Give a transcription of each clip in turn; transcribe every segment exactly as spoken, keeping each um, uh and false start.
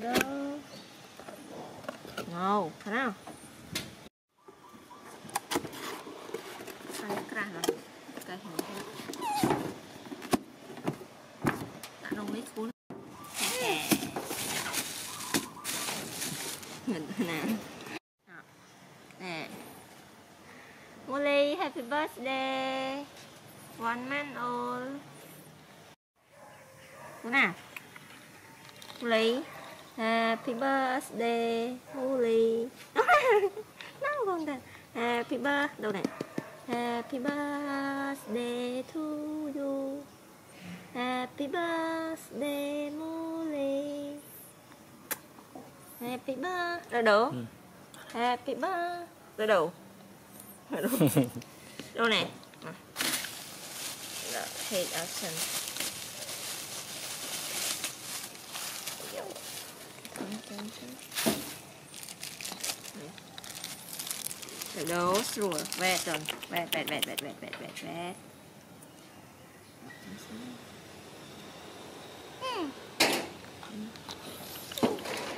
Ta-da. Wow, thế nào? Ai cản à? Cái hình này. Đã đông mấy cuốn. Mình nè. Nè. Moly, happy birthday. One man all. Cuốn à? Moly, happy birthday, Moly. Nó không được. Happy birthday, đâu này? Happy birthday to you. Happy birthday, Moly. Happy birthday. Rồi đủ. Ừ. Happy birthday. Rồi đủ. Rồi đủ. Đâu này? À. Rồi, hit action. Rồi đố rồi, vẹt rồi, vẹt vẹt vẹt vẹt vẹt vẹt vẹt vẹt.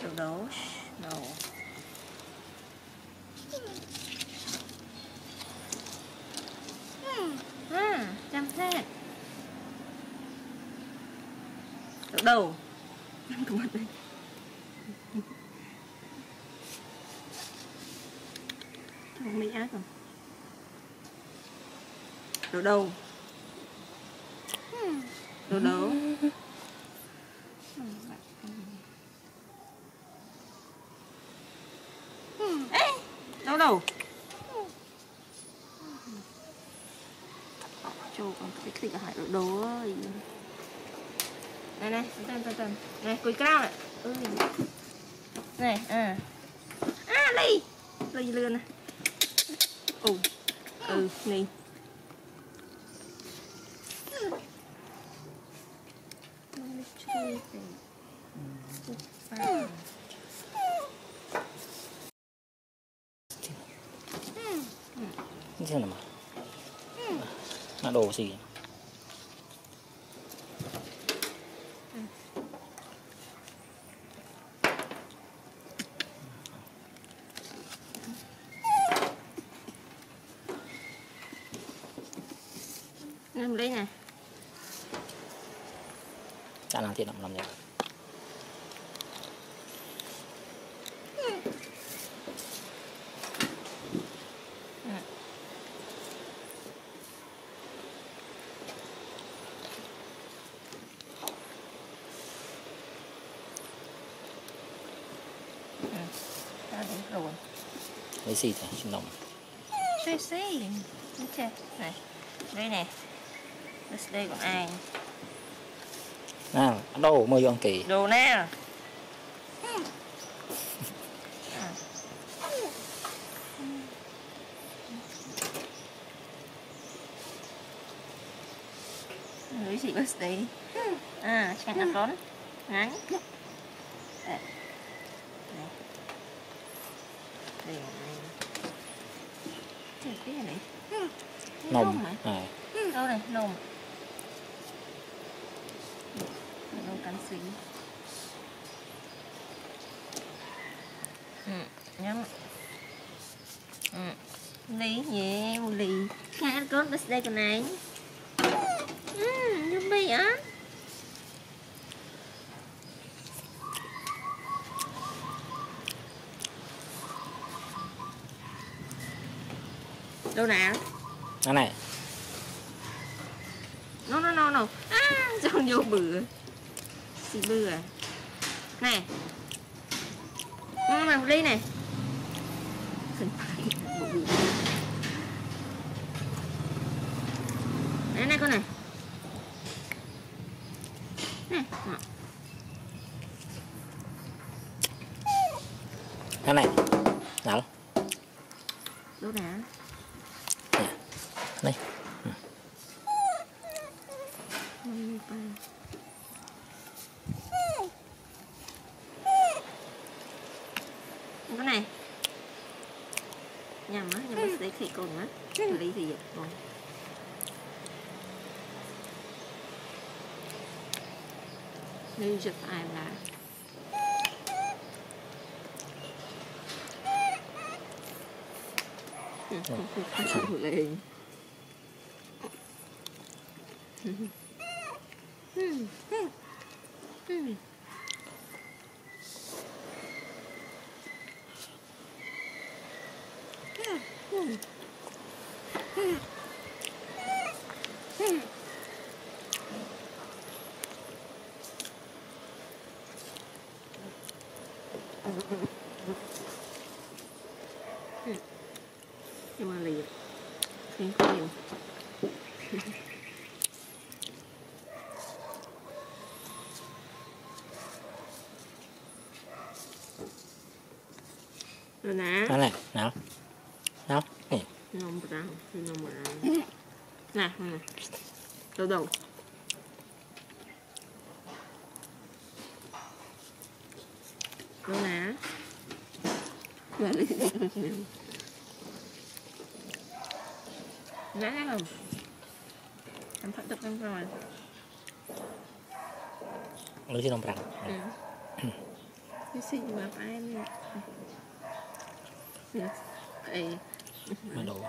Rồi đố, đố. À, chăm xét. Rồi đầu. Ăn thua đây. Không bị ác rồi. Đồ đâu? Đồ đâu? Ê! Đâu đâu? Trời con cái tịch hại đồ đồ ơi. Này này, tần tần tần. Này, cùi cao này. Ừ. Này, à. À, lì! Lì lươn này. Ừ, ừ, này. Như thế nào mà? Nó đồ gì? Nằm đây nè. Chả làm tiền động làm gì. Ta đến rồi. Lấy gì thế? Chúng đồng. Chơi gì? Chơi. Này. Đây nè. Đây còn ai nào đâu mời con kỳ đồ nè lấy gì bớt đấy à chẳng ăn rón ngắn đây đây này cái này nồng này đâu này nồng cắn xí. Ừ, nhắm. Ừ. Lý nhẹ, một lì. Khai ăn con birthday của này. Ừ, nhắm bây á. Đâu nào? Nó này. No, no, no, no. À, trông vô bự. Chị bừa này nó làm ly này này này con này này cái này nào đâu nào đây cái này nhầm á nhầm bác sĩ khi cồn á đi thì dịch cồn đi dịch ai là เลงยังมาเลยเลี้ยงคนเดียวแล้วนะอะไรนะนะนี่นมร้างคือนมร้างน่ะน่ะตัวดกแล้วนะมาเลยNãy không? Em phải tập em rồi. Lấy cái đồng bạc. Cái xinh mà phải em. Này, mà đủ.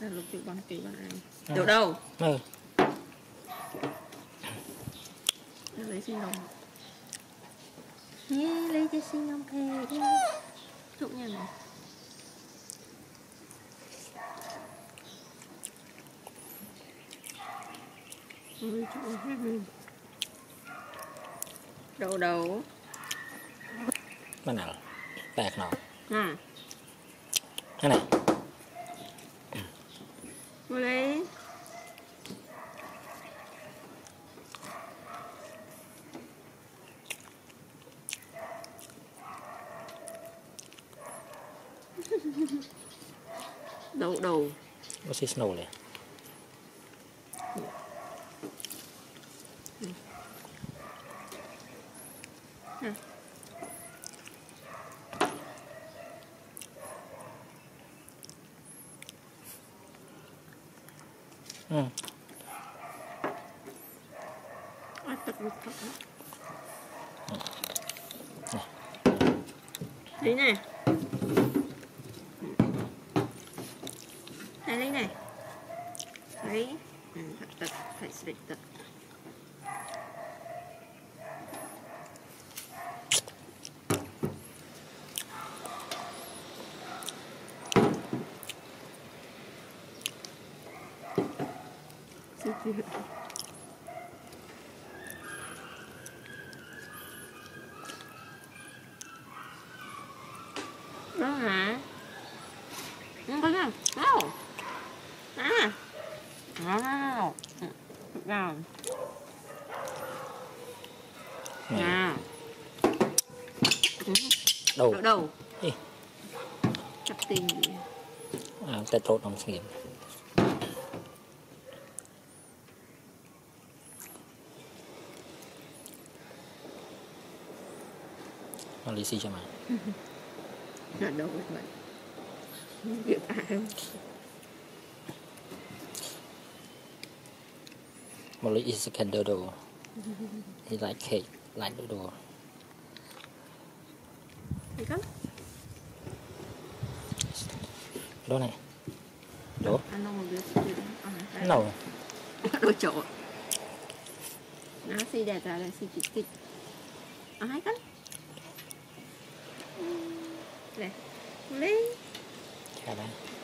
Là lục tự bằng kỳ bằng ai? Đủ đâu? Ừ. Lấy xinh đồng. Yeah, lấy cái xinh đồng thề. Thụ nhà này.Đầu đầu Bên nào Tạc nào à. Cái này Vô lấy Đầu đầu Nó sẽ snow nàyอ่ะอืมอ่ะตักลูกตักนะนี่ไงไหนนี่ไงไหนอืมตักใส่สลิดตักđó hả? Không có đâu, đâu, à, đó đâu, đâu, nào, đâu, đâu, chắc tiền gì? À, tại chỗ đồng tiền.เอาลิซี่ใช่ไหมน่าดูเลยเยอะมากมอลลี่ is a can dodo he like cake like dodo ดีกันโดนไหนโดนอันนั้นมันเยอะสุดอันนั้นโดนโดนโจทย์น้าสีแดงอะไรสีจิตติดเอาให้กันNày, lấy. Chào bạn.